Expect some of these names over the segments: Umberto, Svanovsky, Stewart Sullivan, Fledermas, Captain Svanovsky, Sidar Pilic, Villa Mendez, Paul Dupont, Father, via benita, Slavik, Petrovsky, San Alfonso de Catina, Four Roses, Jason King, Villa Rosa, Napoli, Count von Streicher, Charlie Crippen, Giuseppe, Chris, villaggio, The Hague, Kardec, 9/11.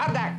Kardec!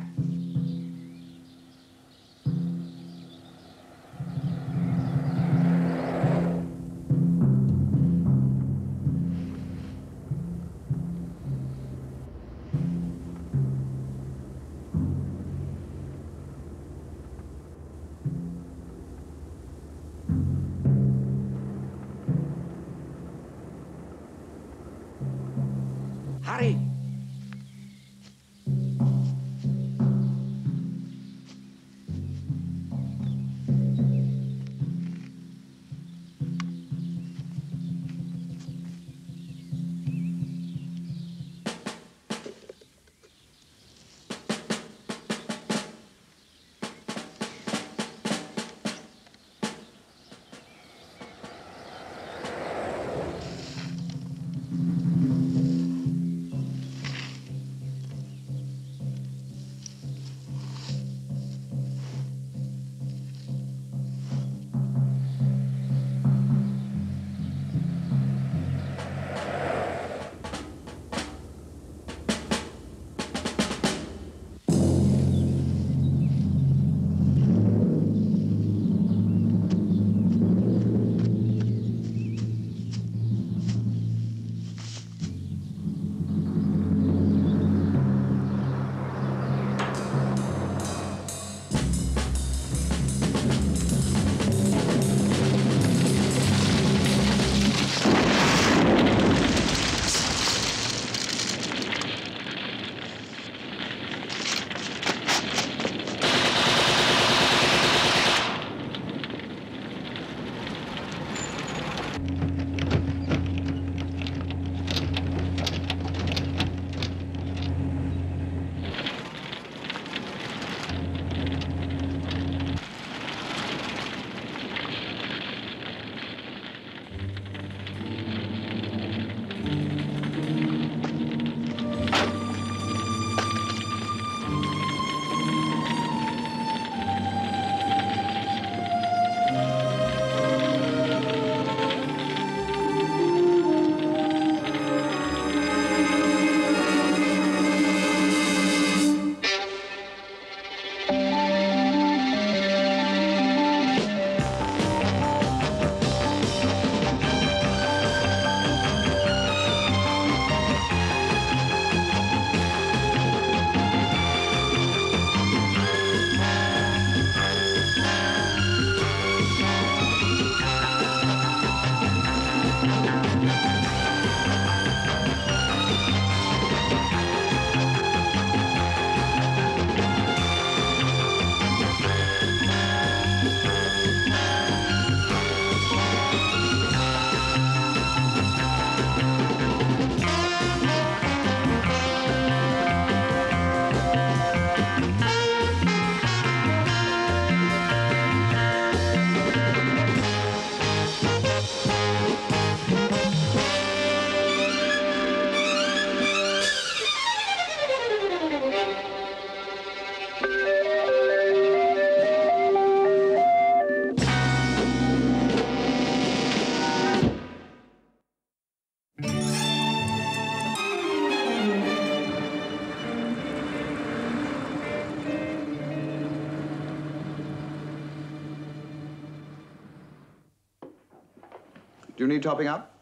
Do you need topping up?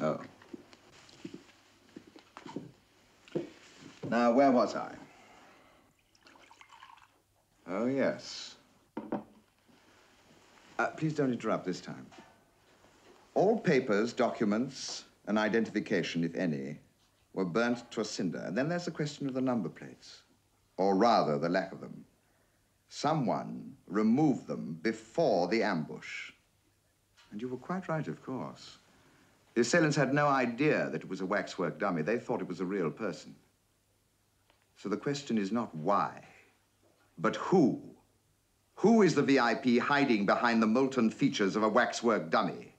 Oh. Now, where was I? Oh, yes. Please don't interrupt this time. All papers, documents, and identification, if any, were burnt to a cinder. And then there's the question of the number plates, or rather, the lack of them. Someone removed them before the ambush. And you were quite right, of course. The assailants had no idea that it was a waxwork dummy. They thought it was a real person. So the question is not why, but who? Who is the VIP hiding behind the molten features of a waxwork dummy?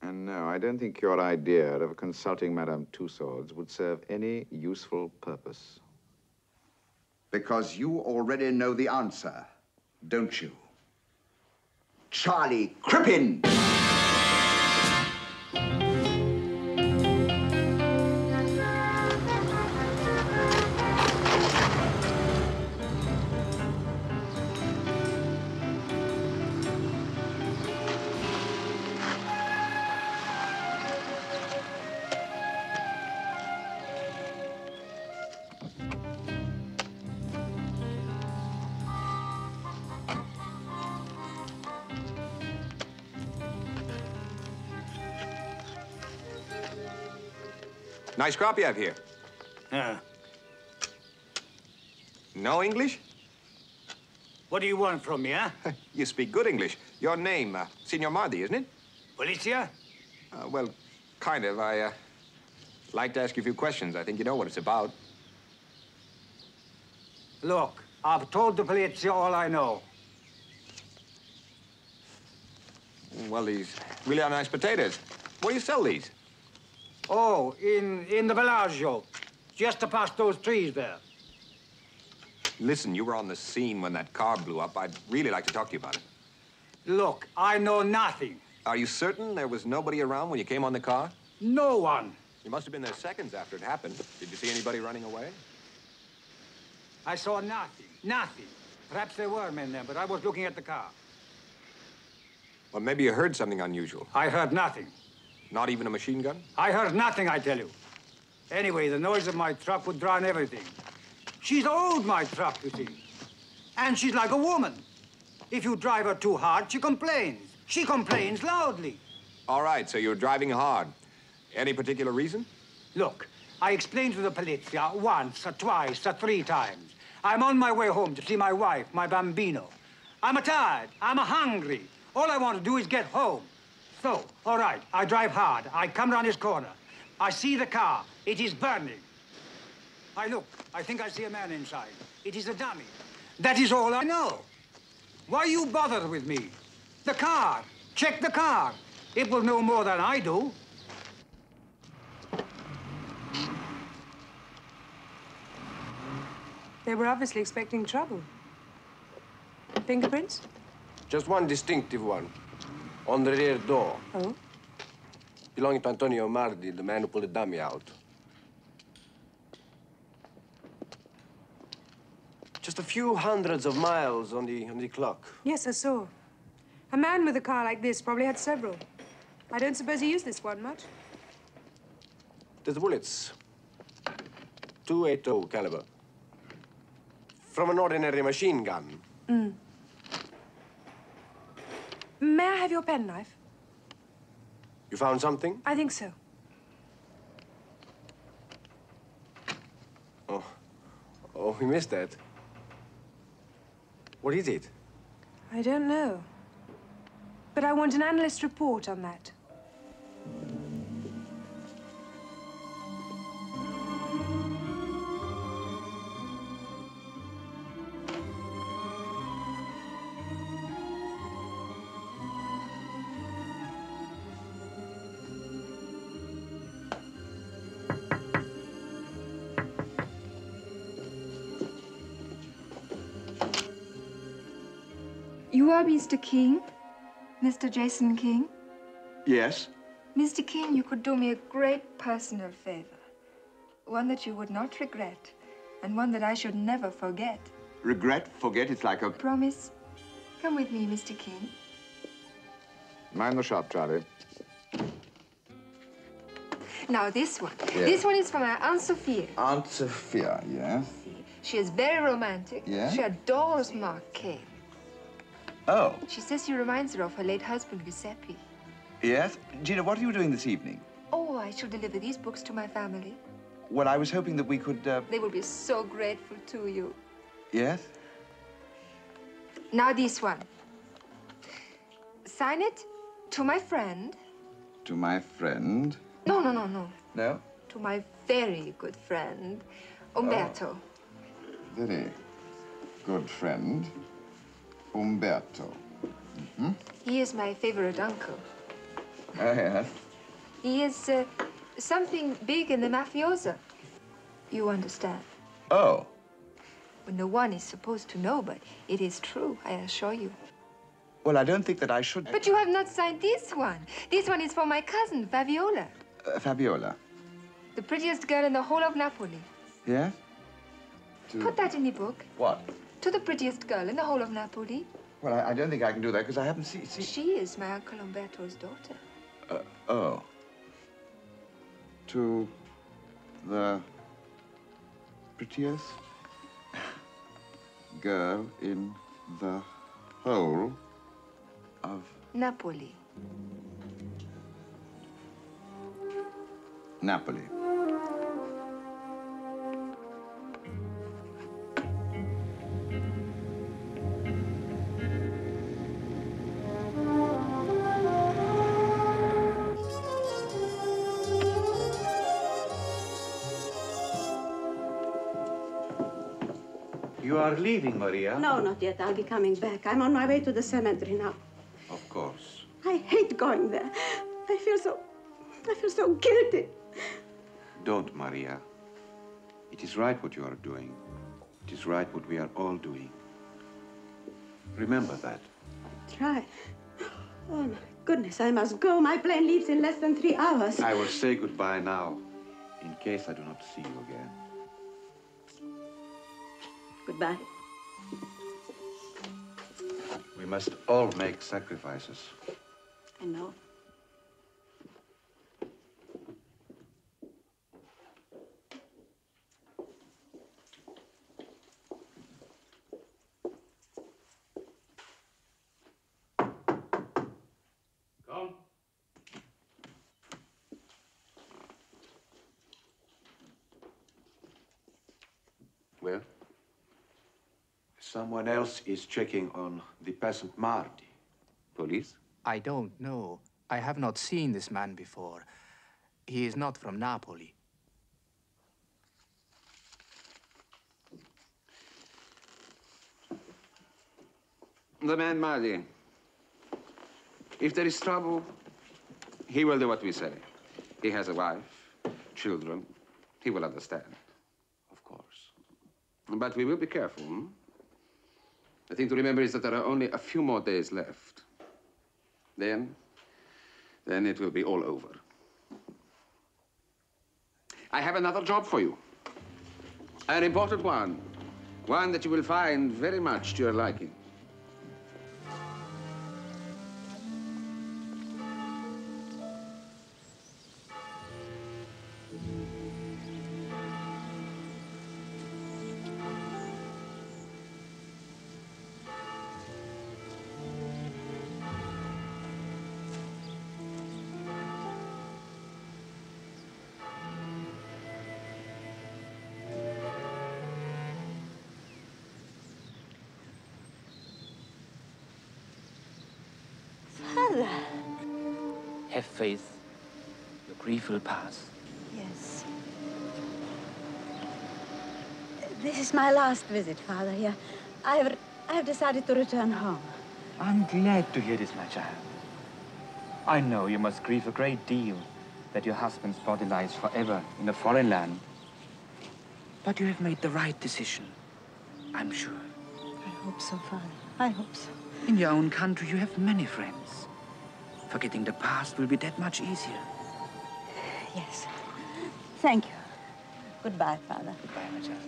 And no, I don't think your idea of consulting Madame Tussauds would serve any useful purpose. Because you already know the answer, don't you? Charlie Crippen! Nice crop you have here. Yeah. No English? What do you want from me, huh? You speak good English. Your name, Signor Mardi, isn't it? Polizia? Well, kind of. I'd like to ask you a few questions. I think you know what it's about. Look, I've told the Polizia all I know. Well, these really are nice potatoes. Where do you sell these? Oh, in the villaggio, just to pass those trees there. Listen, you were on the scene when that car blew up. I'd really like to talk to you about it. Look, I know nothing. Are you certain there was nobody around when you came on the car? No one. You must have been there seconds after it happened. Did you see anybody running away? I saw nothing, nothing. Perhaps there were men there, but I was looking at the car. Well, maybe you heard something unusual. I heard nothing. Not even a machine gun? I heard nothing, I tell you. Anyway, the noise of my truck would drown everything. She's old, my truck, you see. And she's like a woman. If you drive her too hard, she complains. She complains loudly. All right, so you're driving hard. Any particular reason? Look, I explained to the Polizia once, or twice, or three times. I'm on my way home to see my wife, my bambino. I'm tired, I'm hungry. All I want to do is get home. So, all right, I drive hard. I come round his corner. I see the car. It is burning. I look. I think I see a man inside. It is a dummy. That is all I know. Why you bother with me? The car. Check the car. It will know more than I do. They were obviously expecting trouble. Fingerprints? Just one distinctive one. On the rear door. Oh? Belonging to Antonio Mardi, the man who pulled the dummy out. Just a few hundreds of miles on the clock. Yes, I saw. A man with a car like this probably had several. I don't suppose he used this one much. There's the bullets. .280 caliber. From an ordinary machine gun. Mm. May I have your penknife? You found something? I think so. Oh. Oh, we missed that. What is it? I don't know. But I want an analyst report on that. You are Mr. King? Mr. Jason King? Yes. Mr. King, you could do me a great personal favor. One that you would not regret, and one that I should never forget. Regret? Forget? It's like a... Promise? Come with me, Mr. King. Mind the shop, Charlie. Now, this one. Yeah. This one is from our Aunt Sophia. Aunt Sophia, yes. She is very romantic. Yeah. She adores Mark Caine. Oh. She says he reminds her of her late husband, Giuseppe. Yes? Gina, what are you doing this evening? Oh, I shall deliver these books to my family. Well, I was hoping that we could, They will be so grateful to you. Yes? Now this one. Sign it to my friend. To my friend? No, no, no, no. No? To my very good friend, Umberto. Oh. Very good friend. Umberto. Mm-hmm. He is my favorite uncle. Oh, yes. He is something big in the mafiosa. You understand? Oh. Well, no one is supposed to know, but it is true, I assure you. Well, I don't think that I should... But you have not signed this one. This one is for my cousin, Fabiola. Fabiola? The prettiest girl in the whole of Napoli. Yes? Yeah? Put that in the book. What? To the prettiest girl in the whole of Napoli. Well, I don't think I can do that because I haven't seen... She is my Uncle Umberto's daughter. Oh. To the prettiest girl in the whole of... Napoli. Napoli. You are leaving, Maria? No, not yet. I'll be coming back. I'm on my way to the cemetery now. Of course. I hate going there. I feel so guilty. Don't, Maria. It is right what you are doing. It is right what we are all doing. Remember that. I'll try. Oh, my goodness, I must go. My plane leaves in less than 3 hours. I will say goodbye now, in case I do not see you again. Goodbye. We must all make sacrifices. I know. Someone else is checking on the peasant Mardi. Police? I don't know. I have not seen this man before. He is not from Napoli. The man Mardi. If there is trouble, he will do what we say. He has a wife, children. He will understand. Of course. But we will be careful, hmm? The thing to remember is that there are only a few more days left. Then it will be all over. I have another job for you. An important one. One that you will find very much to your liking. Have faith. The grief will pass. Yes. This is my last visit, Father, here. I have decided to return home. I'm glad to hear this, my child. I know you must grieve a great deal that your husband's body lies forever in a foreign land. But you have made the right decision, I'm sure. I hope so, Father. I hope so. In your own country, you have many friends. Forgetting the past will be that much easier. Yes. Thank you. Goodbye, Father. Goodbye, my child.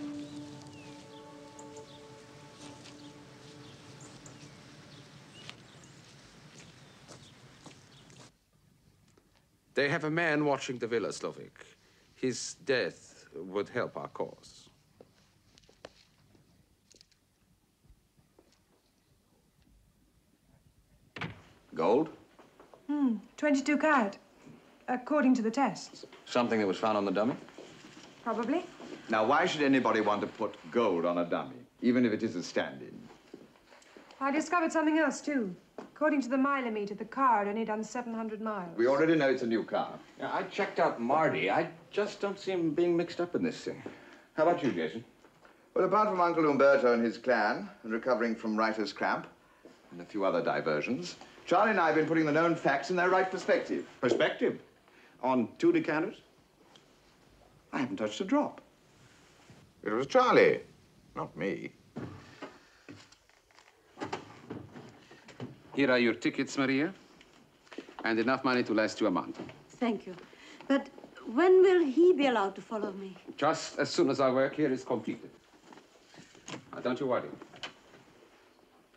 They have a man watching the villa, Slavik. His death would help our cause. Gold? 22 carat, according to the tests. Something that was found on the dummy? Probably. Now, why should anybody want to put gold on a dummy, even if it is a stand-in? I discovered something else, too. According to the mileometer, the car had only done 700 miles. We already know it's a new car. Now, I checked out Mardi. I just don't see him being mixed up in this thing. How about you, Jason? Well, apart from Uncle Umberto and his clan, and recovering from writer's cramp, and a few other diversions, Charlie and I have been putting the known facts in their right perspective. Perspective? On 2 decanters? I haven't touched a drop. It was Charlie, not me. Here are your tickets, Maria, and enough money to last you a month. Thank you. But when will he be allowed to follow me? Just as soon as our work here is completed. Now, don't you worry.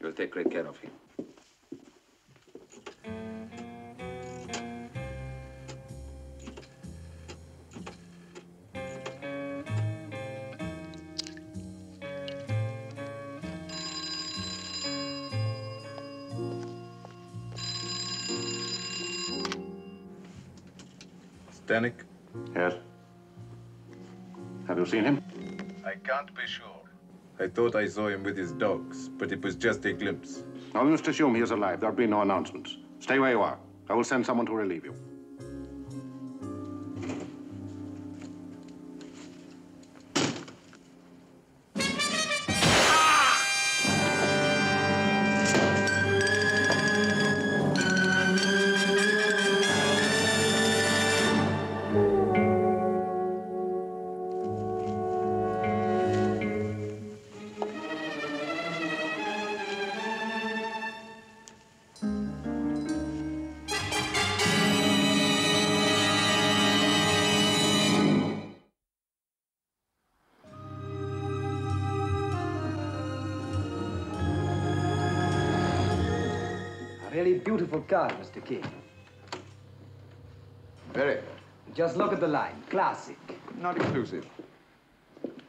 We'll take great care of him. Stanek? Yes. Have you seen him? I can't be sure. I thought I saw him with his dogs, but it was just a glimpse. I must assume he is alive. There'll be no announcements. Stay where you are. I will send someone to relieve you. Very beautiful car, Mr. King. Very. Just look at the line. Classic. Not exclusive.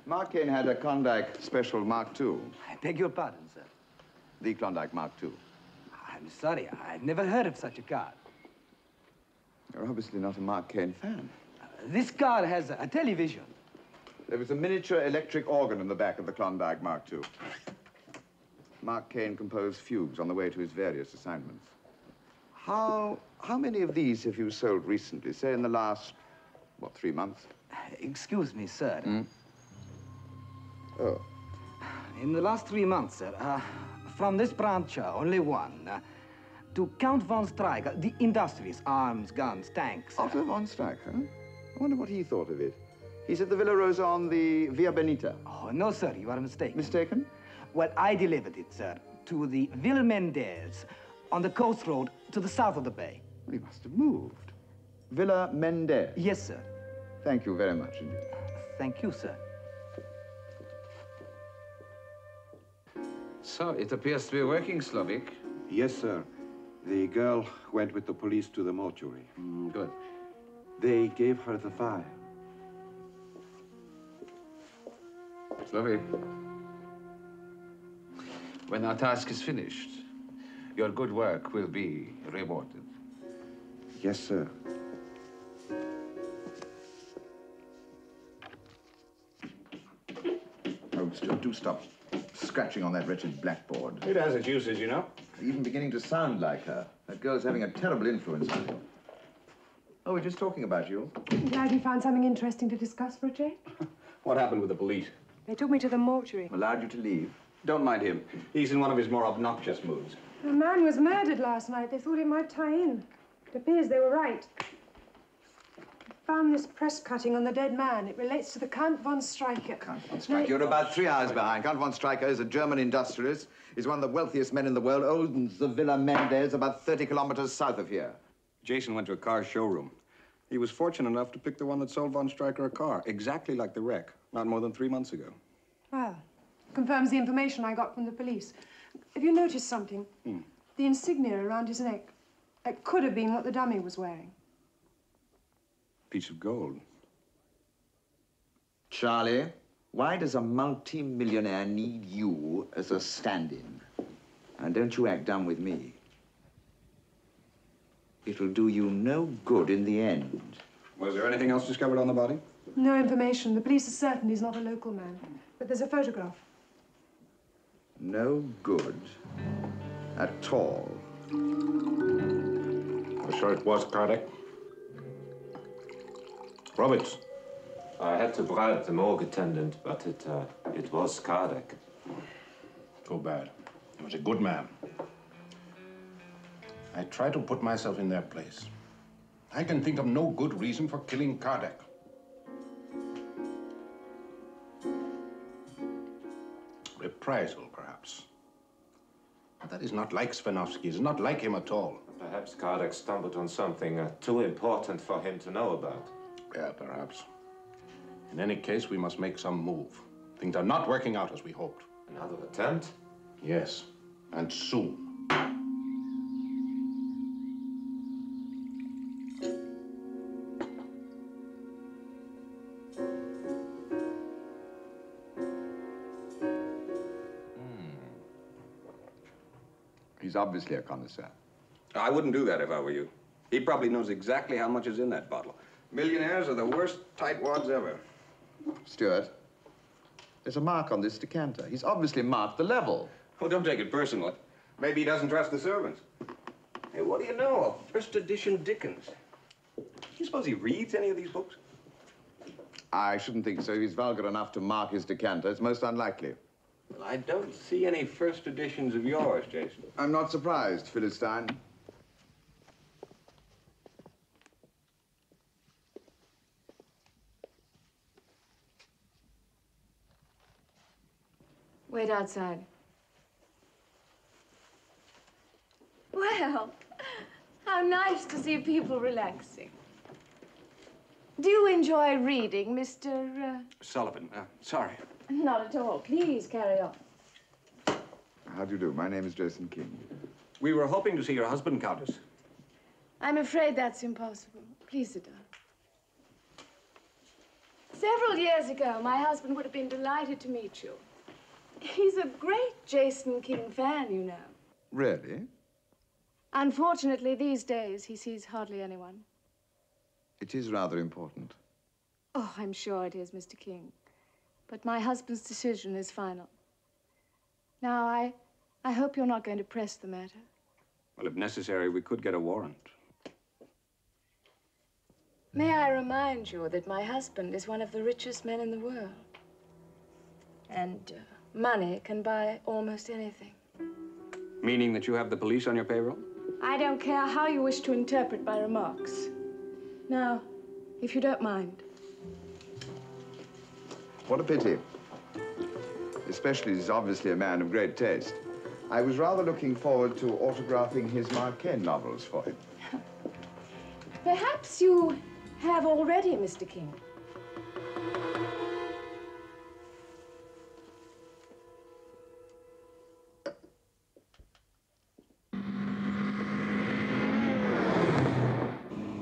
Mark Caine had a Klondike Special Mark II. I beg your pardon, sir. The Klondike Mark II. I'm sorry. I've never heard of such a car. You're obviously not a Mark Caine fan. This car has a television. There was a miniature electric organ in the back of the Klondike Mark II. Mark Caine composed fugues on the way to his various assignments. How many of these have you sold recently, say in the last, what, 3 months? Excuse me, sir. Mm? Oh. In the last 3 months, sir, from this branch, only one. To Count von Streicher, the industries, arms, guns, tanks. Otto von Streicher? I wonder what he thought of it. He's at the Villa Rosa on the Via Benita. Oh, no, sir, you are mistaken. Mistaken? Well, I delivered it, sir, to the Villa Mendez on the coast road to the south of the bay. Well, he must have moved. Villa Mendez? Yes, sir. Thank you very much indeed. Thank you, sir. So, it appears to be working, Slavik. Yes, sir. The girl went with the police to the mortuary. Good. They gave her the file. Slavik, when our task is finished, your good work will be rewarded. Yes, sir. Oh, Stuart, do stop scratching on that wretched blackboard. It has its uses, you know. Even beginning to sound like her. That girl's having a terrible influence on you. Oh, we're just talking about you. I'm glad you found something interesting to discuss for a change. What happened with the police? They took me to the mortuary. Allowed you to leave? Don't mind him. He's in one of his more obnoxious moods. A man was murdered last night. They thought it might tie in. It appears they were right. I found this press cutting on the dead man. It relates to the Count von Streicher. Count von Streicher. You're about 3 hours behind. Count von Streicher is a German industrialist. He's one of the wealthiest men in the world. Owns the Villa Mendez, about 30 kilometers south of here. Jason went to a car showroom. He was fortunate enough to pick the one that sold von Streicher a car, exactly like the wreck, not more than 3 months ago. Well, confirms the information I got from the police. Have you noticed something? Mm. The insignia around his neck. It could have been what the dummy was wearing. Piece of gold. Charlie, why does a multi-millionaire need you as a stand-in? And don't you act dumb with me. It'll do you no good in the end. Was there anything else discovered on the body? No information. The police are certain he's not a local man. But there's a photograph. No good at all. I'm sure it was Kardec. Roberts. I had to bribe the morgue attendant, but it was Kardec. Too bad. He was a good man. I try to put myself in their place. I can think of no good reason for killing Kardec. Reprisal, perhaps. But that is not like Svanovsky. It's not like him at all. Perhaps Kardec stumbled on something too important for him to know about. Yeah, perhaps. In any case, we must make some move. Things are not working out as we hoped. Another attempt? Yes, and soon. He's obviously a connoisseur. I wouldn't do that if I were you. He probably knows exactly how much is in that bottle. Millionaires are the worst tightwads ever. Stuart, there's a mark on this decanter. He's obviously marked the level. Oh, don't take it personally. Maybe he doesn't trust the servants. Hey, what do you know? A first edition Dickens. Do you suppose he reads any of these books? I shouldn't think so. He's vulgar enough to mark his decanter. It's most unlikely. Well, I don't see any first editions of yours, Jason. I'm not surprised, Philistine. Wait outside. Well, how nice to see people relaxing. Do you enjoy reading, Mr. Sullivan? Sorry. Not at all. Please, carry on. How do you do? My name is Jason King. We were hoping to see your husband, Countess. I'm afraid that's impossible. Please sit down. Several years ago, my husband would have been delighted to meet you. He's a great Jason King fan, you know. Really? Unfortunately, these days, he sees hardly anyone. It is rather important. Oh, I'm sure it is, Mr. King. But my husband's decision is final. Now, I hope you're not going to press the matter. Well, if necessary, we could get a warrant. May I remind you that my husband is one of the richest men in the world. And money can buy almost anything. Meaning that you have the police on your payroll? I don't care how you wish to interpret my remarks. Now, if you don't mind. What a pity. Especially he's obviously a man of great taste. I was rather looking forward to autographing his Mark Caine novels for him. Perhaps you have already, Mr. King.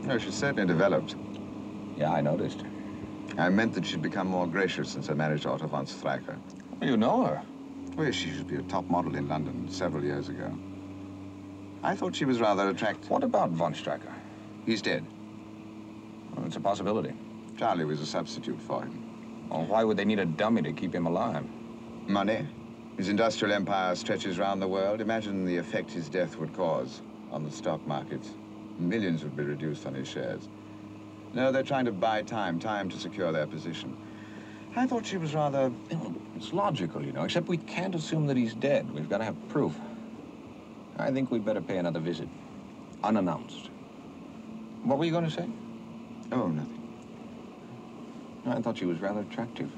No, she's certainly developed. Yeah, I noticed. I meant that she'd become more gracious since her marriage to Otto von Streicher. Well, you know her. Well, she used to be a top model in London several years ago. I thought she was rather attractive. What about von Streicher? He's dead. Well, it's a possibility. Charlie was a substitute for him. Well, why would they need a dummy to keep him alive? Money. His industrial empire stretches around the world. Imagine the effect his death would cause on the stock markets. Millions would be reduced on his shares. No, they're trying to buy time, time to secure their position. I thought she was rather... It's logical, you know, except we can't assume that he's dead. We've got to have proof. I think we'd better pay another visit, unannounced. What were you going to say? Oh, nothing. I thought she was rather attractive.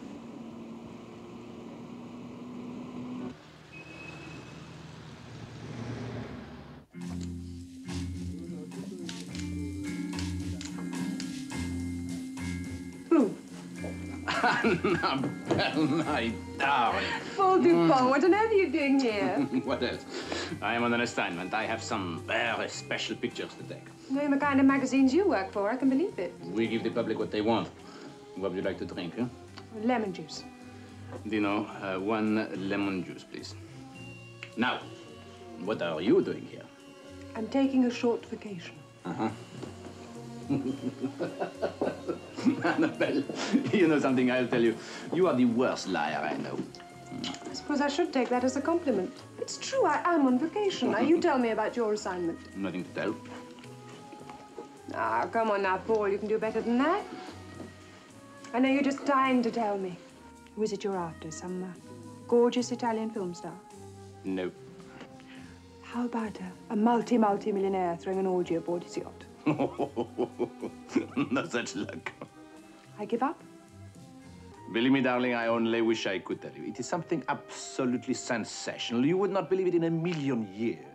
Who? Annabelle, my darling. Paul Dupont, what on earth are you doing here? What else? I am on an assignment. I have some very special pictures to take. Knowing the kind of magazines you work for, I can believe it. We give the public what they want. What would you like to drink, huh? Lemon juice. Dino, one lemon juice, please. Now, what are you doing here? I'm taking a short vacation. Uh-huh. Annabelle, you know something, I'll tell you. You are the worst liar I know. I suppose I should take that as a compliment. It's true, I am on vacation. Now, you tell me about your assignment. Nothing to tell. Ah, come on now, Paul. You can do better than that. I know you're just dying to tell me. Who is it you're after? Some gorgeous Italian film star? No. How about a multi-multi-millionaire throwing an orgy aboard his yacht? No such luck. I give up. Believe me, darling, I only wish I could tell you. It is something absolutely sensational. You would not believe it in a million years.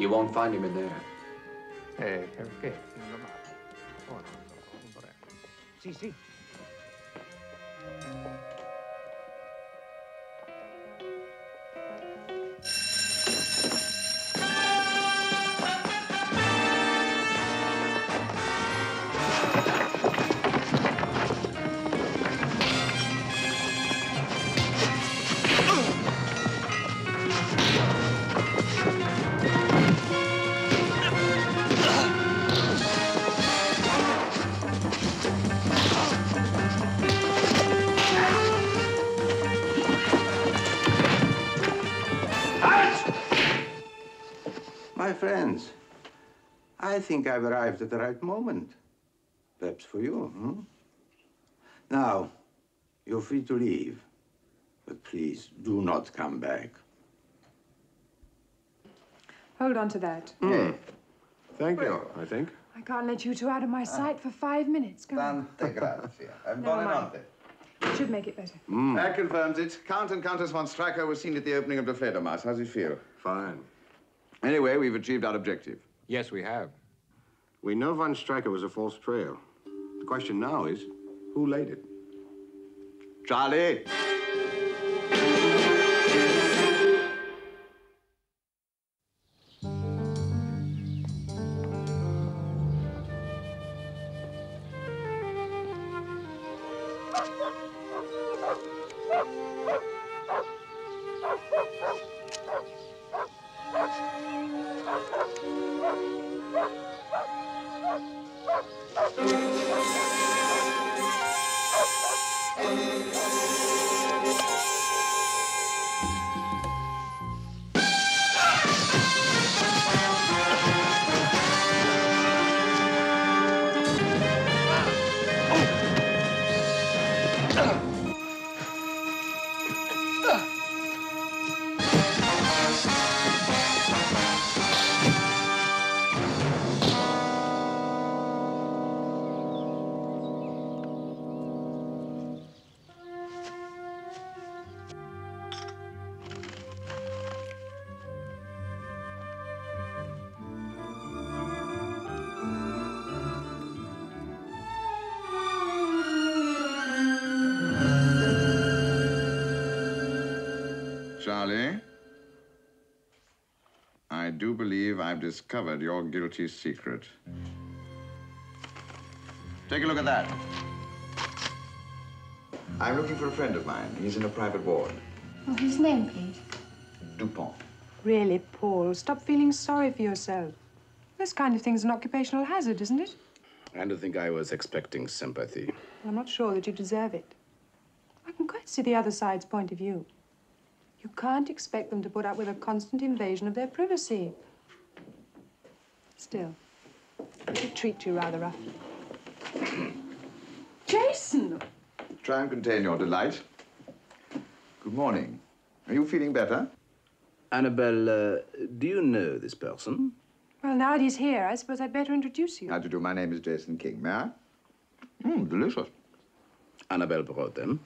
You won't find him in there. Hey, okay. See. I think I've arrived at the right moment. Perhaps for you, hmm? Now, you're free to leave, but please do not come back. Hold on to that. Mm. Thank you, I think. I can't let you two out of my sight for 5 minutes. Go on. Tante grazie. Buonanotte. It should make it better. Mm. That confirms it. Count and Countess von Streicher were seen at the opening of the Fledermas. How's it feel? Fine. Anyway, we've achieved our objective. Yes, we have. We know von Streicher was a false trail. The question now is, who laid it? Charlie! Charlie, I do believe I've discovered your guilty secret. Take a look at that. I'm looking for a friend of mine. He's in a private ward. Oh, his name, please. Dupont. Really, Paul, stop feeling sorry for yourself. This kind of thing's an occupational hazard, isn't it? I don't think I was expecting sympathy. Well, I'm not sure that you deserve it. I can quite see the other side's point of view. You can't expect them to put up with a constant invasion of their privacy. Still, they treat you rather roughly. Jason! Try and contain your delight. Good morning. Are you feeling better? Annabelle, do you know this person? Well, now it is here. I suppose I'd better introduce you. How do you do? My name is Jason King. May I? Mmm, delicious. Annabelle brought them.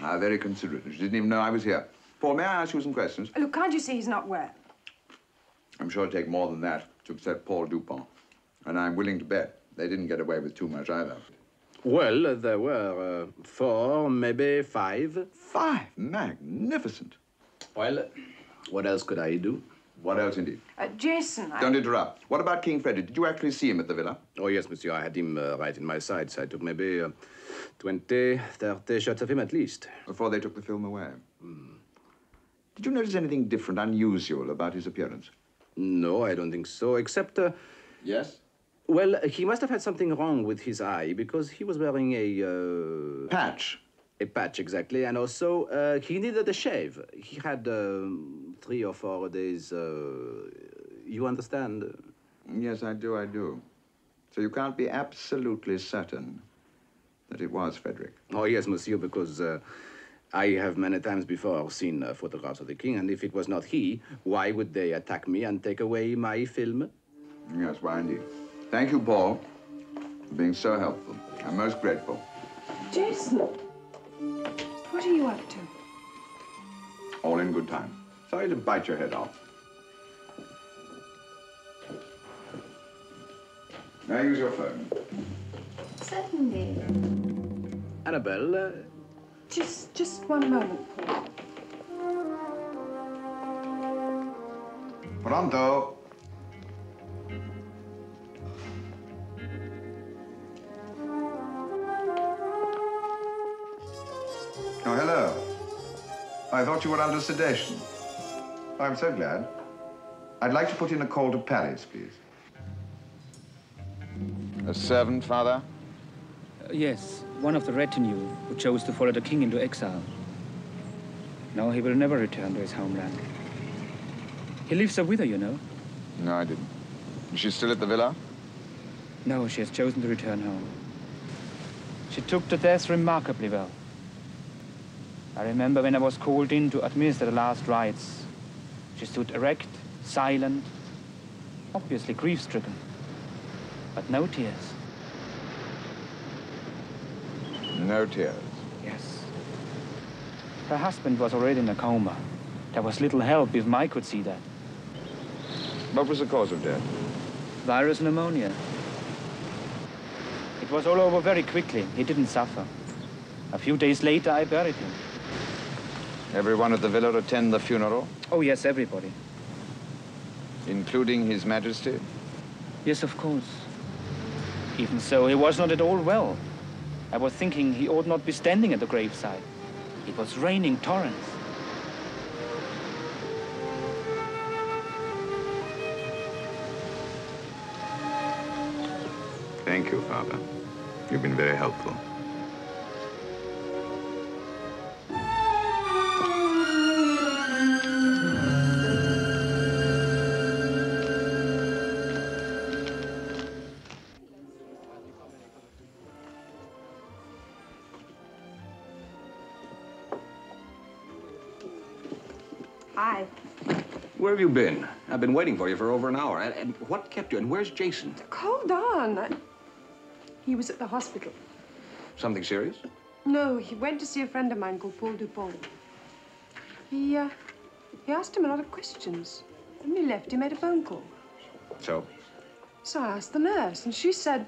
Ah, very considerate. She didn't even know I was here. Paul, may I ask you some questions? Look, can't you see he's not well? I'm sure it'd take more than that to upset Paul Dupont. And I'm willing to bet they didn't get away with too much either. Well, there were four, maybe five. Five? Magnificent. Well, what else could I do? What else, indeed? Jason, I... Don't interrupt. What about King Frederick? Did you actually see him at the villa? Oh, yes, monsieur. I had him right in my sights. I took maybe 20, 30 shots of him at least. Before they took the film away? Mm. Did you notice anything different, unusual about his appearance? No, I don't think so, except... Yes? Well, he must have had something wrong with his eye, because he was wearing a... Patch. A patch, exactly. And also, he needed a shave. He had 3 or 4 days, you understand? Yes, I do. So you can't be absolutely certain that it was Frederick? Oh, yes, monsieur, because I have many times before seen photographs of the king, and if it was not he, why would they attack me and take away my film? Yes, why indeed. Thank you, Paul, for being so helpful. I'm most grateful. Jason! What are you up to? All in good time. Sorry to bite your head off. Now use your phone. Certainly. Annabelle. Just one moment, Paul. Pronto. Oh, hello. I thought you were under sedation. I'm so glad. I'd like to put in a call to Paris, please. A servant, Father? Yes, one of the retinue who chose to follow the king into exile. Now he will never return to his homeland. He lives a widow, you know. No, I didn't. Is she still at the villa? No, she has chosen to return home. She took to death remarkably well. I remember when I was called in to administer the last rites. She stood erect, silent, obviously grief-stricken, but no tears. No tears? Yes. Her husband was already in a coma. There was little help even I could see that. What was the cause of death? Virus pneumonia. It was all over very quickly. He didn't suffer. A few days later, I buried him. Everyone at the villa attend the funeral? Oh, yes, everybody. Including His Majesty? Yes, of course. Even so, he was not at all well. I was thinking he ought not be standing at the graveside. It was raining torrents. Thank you, Father. You've been very helpful. Where have you been? I've been waiting for you for over an hour. And what kept you? And where's Jason? Hold on. He was at the hospital. Something serious? No, he went to see a friend of mine called Paul Dupont. He asked him a lot of questions. When he left, he made a phone call. So? So I asked the nurse, and she said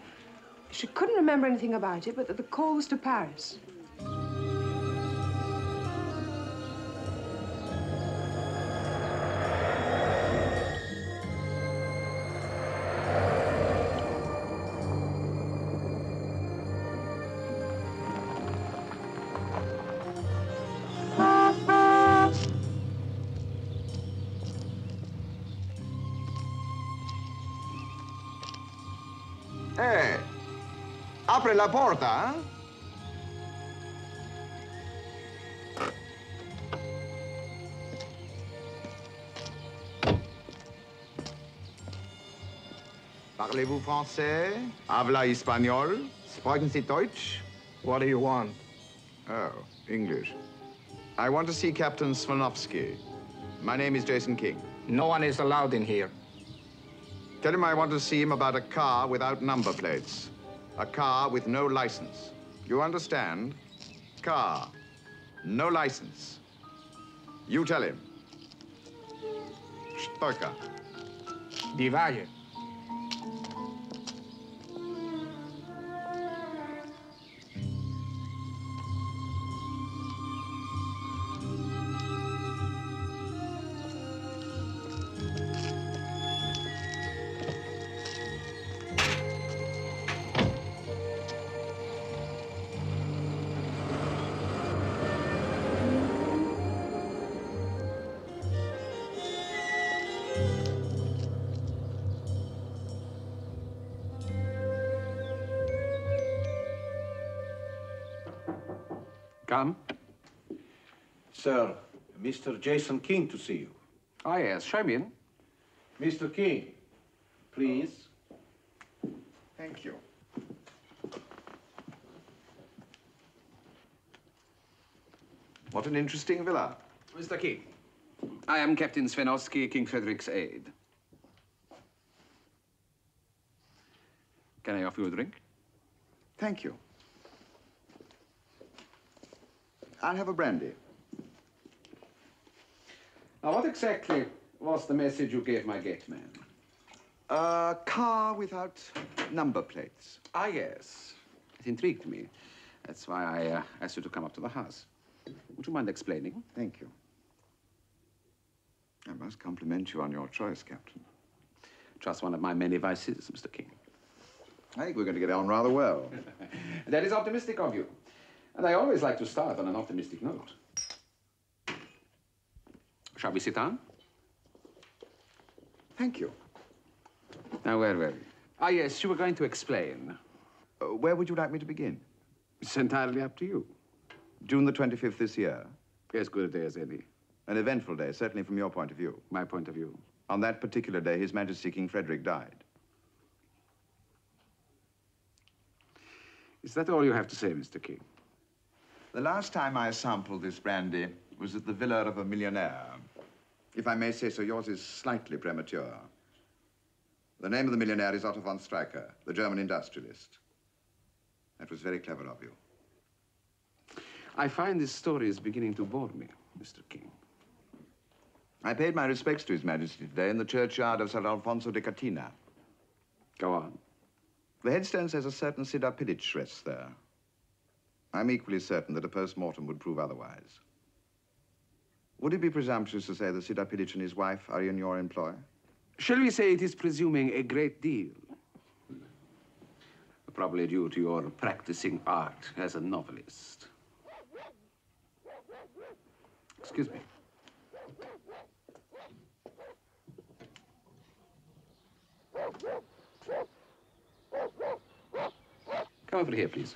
she couldn't remember anything about it, but that the call was to Paris. Apre la porta, eh? Parlez-vous français? Habla espagnol? Sprechen Sie Deutsch? What do you want? Oh, English. I want to see Captain Svanovsky. My name is Jason King. No one is allowed in here. Tell him I want to see him about a car without number plates. A car with no license. You understand? Car, no license. You tell him. Stoika. Divaje. Come. Sir, Mr. Jason King to see you. Ah, yes, show me in. Mr. King, please. Thank you. What an interesting villa. Mr. King, I am Captain Svanovsky, King Frederick's aide. Can I offer you a drink? Thank you. I'll have a brandy. Now, what exactly was the message you gave my gate man? A car without number plates. Ah, yes. It intrigued me. That's why I asked you to come up to the house. Would you mind explaining? Thank you. I must compliment you on your choice, Captain. Just one of my many vices, Mr. King. I think we're going to get on rather well. That is optimistic of you. And I always like to start on an optimistic note. Shall we sit down? Thank you. Now, where were we? Ah, yes, you were going to explain. Where would you like me to begin? It's entirely up to you. June the 25th this year. As good a day as any. An eventful day, certainly from your point of view. My point of view. On that particular day, His Majesty King Frederick died. Is that all you have to say, Mr. King? The last time I sampled this brandy was at the villa of a millionaire. If I may say so, yours is slightly premature. The name of the millionaire is Otto von Streicher, the German industrialist. That was very clever of you. I find this story is beginning to bore me, Mr. King. I paid my respects to His Majesty today in the churchyard of San Alfonso de Catina. Go on. The headstone says a certain Sidar Pilic rests there. I'm equally certain that a post-mortem would prove otherwise. Would it be presumptuous to say that Sidar Pilic and his wife are in your employ? Shall we say it is presuming a great deal? Probably due to your practicing art as a novelist. Excuse me. Come over here, please.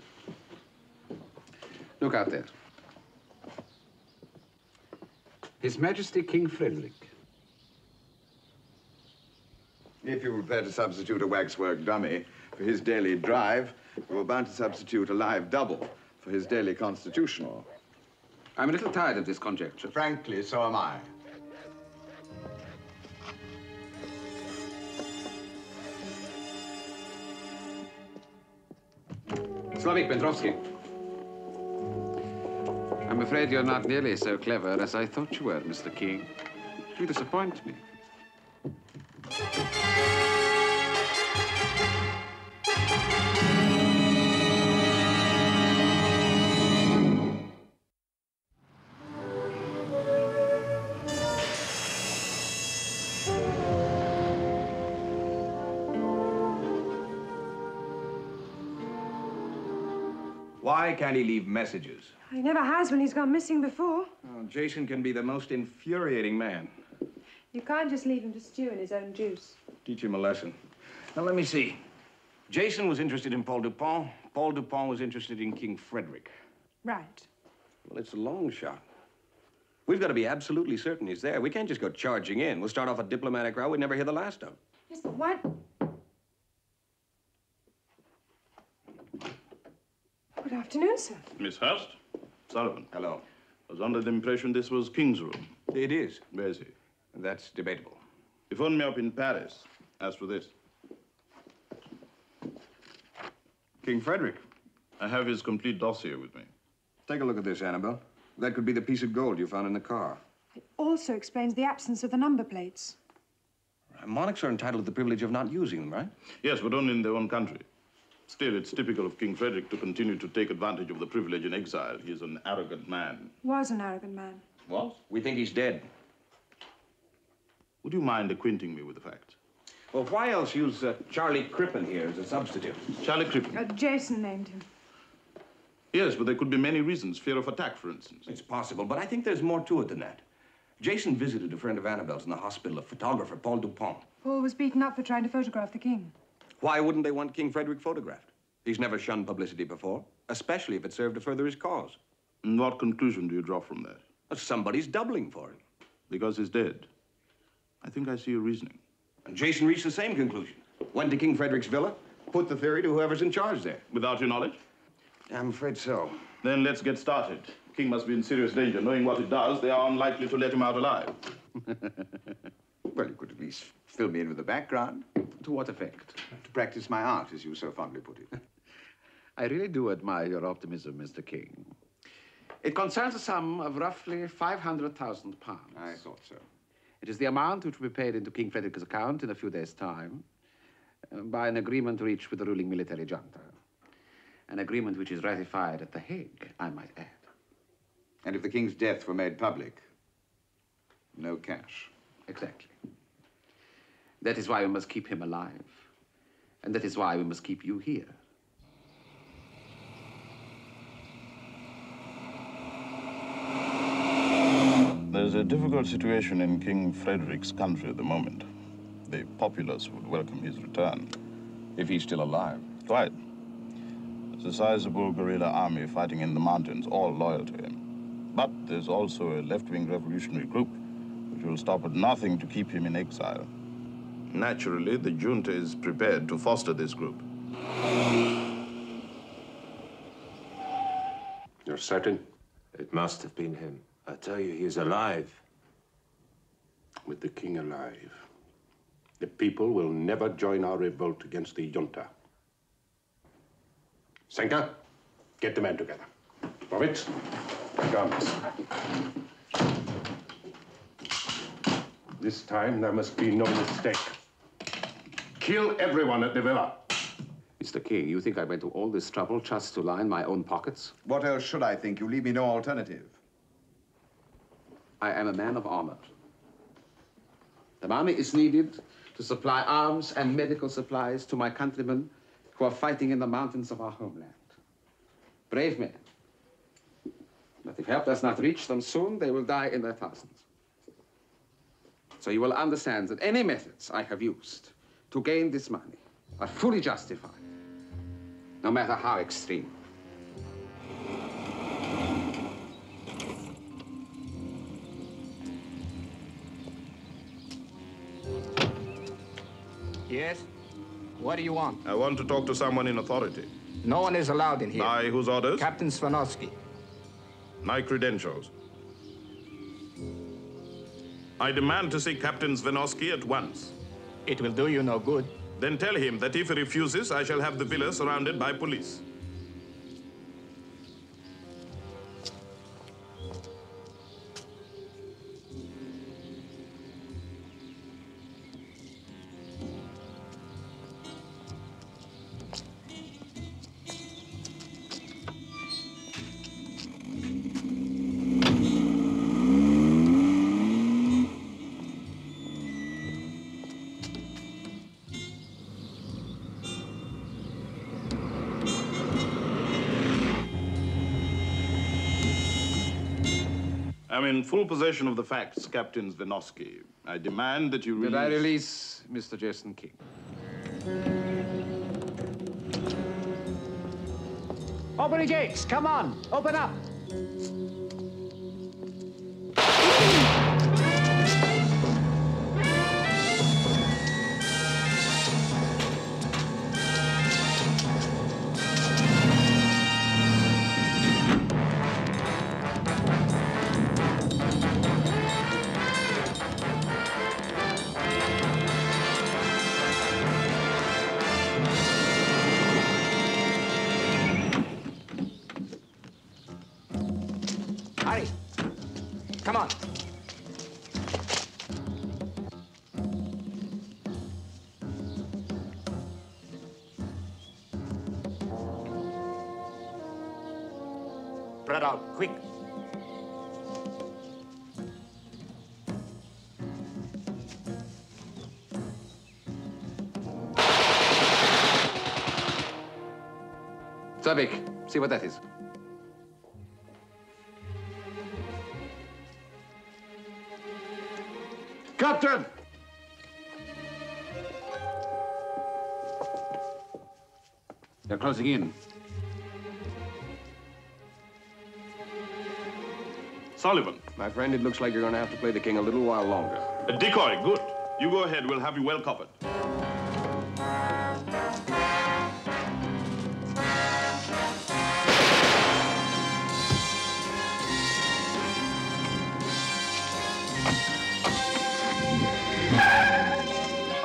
Look out there. His Majesty King Frederick. If you were there to substitute a waxwork dummy for his daily drive, you were bound to substitute a live double for his daily constitutional. I'm a little tired of this conjecture. Frankly, so am I. Slavik, Petrovsky. I'm afraid you're not nearly so clever as I thought you were, Mr. King. You disappoint me. Why can't he leave messages? He never has when he's gone missing before. Oh, Jason can be the most infuriating man. You can't just leave him to stew in his own juice. Teach him a lesson. Now, let me see. Jason was interested in Paul Dupont. Paul Dupont was interested in King Frederick. Right. Well, it's a long shot. We've got to be absolutely certain he's there. We can't just go charging in. We'll start off a diplomatic row. We'd never hear the last of him. Yes, but what? Good afternoon, sir. Miss Hurst? Sullivan. Hello. I was under the impression this was King's room. It is. Where is he? That's debatable. He phoned me up in Paris. As for this. King Frederick. I have his complete dossier with me. Take a look at this, Annabelle. That could be the piece of gold you found in the car. It also explains the absence of the number plates. Monarchs are entitled to the privilege of not using them, right? Yes, but only in their own country. Still, it's typical of King Frederick to continue to take advantage of the privilege in exile. He is an arrogant man. Was an arrogant man. What? We think he's dead. Would you mind acquainting me with the facts? Well, why else use Charlie Crippen here as a substitute? Charlie Crippen? Jason named him. Yes, but there could be many reasons. Fear of attack, for instance. It's possible, but I think there's more to it than that. Jason visited a friend of Annabelle's in the hospital, a photographer, Paul Dupont. Paul was beaten up for trying to photograph the king. Why wouldn't they want King Frederick photographed? He's never shunned publicity before, especially if it served to further his cause. And what conclusion do you draw from that? Well, somebody's doubling for him. Because he's dead. I think I see your reasoning. And Jason reached the same conclusion. Went to King Frederick's villa, put the theory to whoever's in charge there. Without your knowledge? I'm afraid so. Then let's get started. King must be in serious danger. Knowing what he does, they are unlikely to let him out alive. Well, you could at least fill me in with the background. To what effect? To practice my art, as you so fondly put it. I really do admire your optimism, Mr. King. It concerns a sum of roughly £500,000. I thought so. It is the amount which will be paid into King Frederick's account in a few days' time by an agreement reached with the ruling military junta. An agreement which is ratified at The Hague, I might add. And if the king's death were made public, no cash. Exactly. That is why we must keep him alive. And that is why we must keep you here. There's a difficult situation in King Frederick's country at the moment. The populace would welcome his return. If he's still alive. Quite. There's a sizable guerrilla army fighting in the mountains, all loyal to him. But there's also a left-wing revolutionary group which will stop at nothing to keep him in exile. Naturally, the junta is prepared to foster this group. You're certain? It must have been him. I tell you, he is alive. With the king alive, the people will never join our revolt against the junta. Senka, get the men together. Roberts, Gams. This time there must be no mistake. Kill everyone at the villa. Mr. King, you think I went to all this trouble just to line my own pockets? What else should I think? You leave me no alternative. I am a man of honor. The army is needed to supply arms and medical supplies to my countrymen who are fighting in the mountains of our homeland. Brave men. But if help does not reach them soon, they will die in their thousands. So you will understand that any methods I have used to gain this money are fully justified, no matter how extreme. Yes? What do you want? I want to talk to someone in authority. No one is allowed in here. By whose orders? Captain Svanovsky. My credentials. I demand to see Captain Svanovsky at once. It will do you no good. Then tell him that if he refuses, I shall have the villa surrounded by police. I'm in full possession of the facts, Captain Svanovsky. I demand that you release... That I release Mr. Jason King. Open the gates, come on, open up. Quick. Slavik, see what that is. Captain! They're closing in. Sullivan. My friend, it looks like you're going to have to play the king a little while longer. A decoy, good. You go ahead, we'll have you well covered.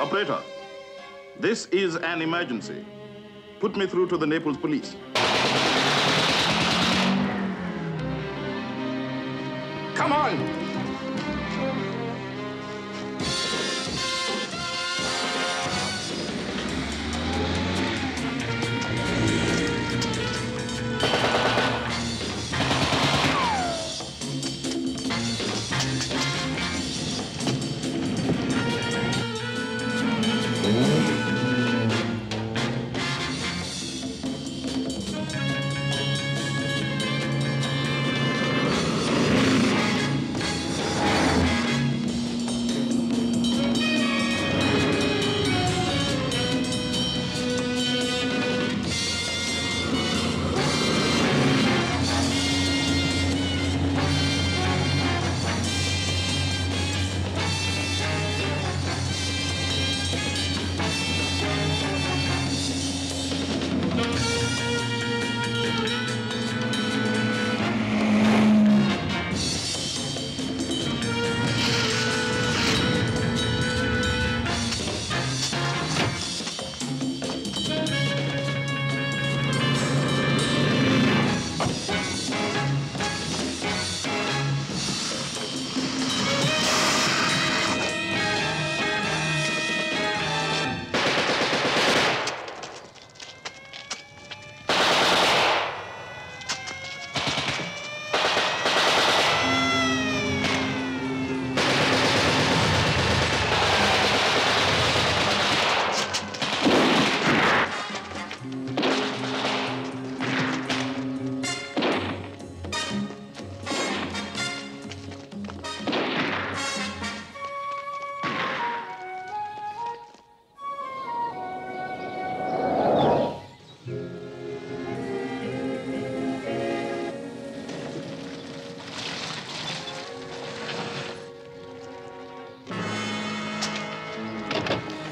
Operator, this is an emergency. Put me through to the Naples police. Come on!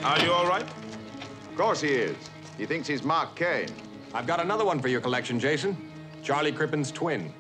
Are you all right? Of course he is. He thinks he's Mark Caine. I've got another one for your collection, Jason. Charlie Crippen's twin.